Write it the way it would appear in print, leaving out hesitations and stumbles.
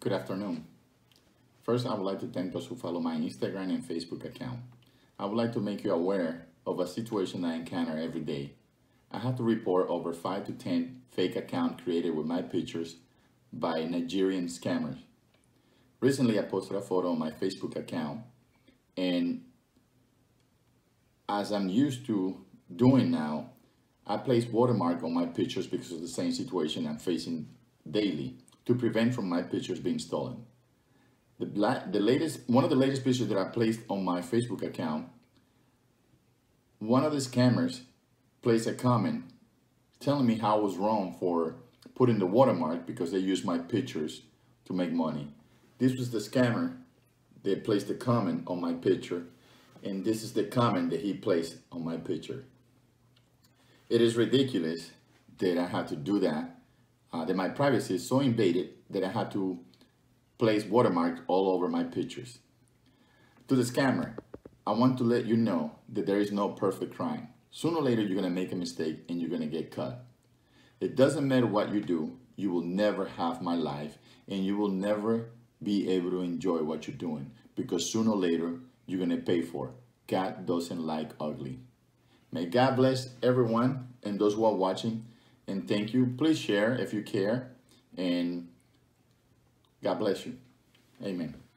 Good afternoon. First, I would like to thank those who follow my Instagram and Facebook account. I would like to make you aware of a situation I encounter every day. I had to report over 5 to 10 fake accounts created with my pictures by Nigerian scammers. Recently, I posted a photo on my Facebook account, and as I'm used to doing now, I place watermark on my pictures because of the same situation I'm facing daily to prevent from my pictures being stolen. One of the latest pictures that I placed on my Facebook account, one of the scammers placed a comment telling me how I was wrong for putting the watermark because they used my pictures to make money. This was the scammer that placed a comment on my picture, and this is the comment that he placed on my picture. It is ridiculous that I had to do that, that my privacy is so invaded that I had to place watermark all over my pictures. To the scammer, I want to let you know that there is no perfect crime. Sooner or later, you're gonna make a mistake and you're gonna get caught. It doesn't matter what you do, you will never have my life, and you will never be able to enjoy what you're doing, because sooner or later, you're gonna pay for it. God doesn't like ugly. May God bless everyone and those who are watching, and thank you. Please share if you care, and God bless you. Amen.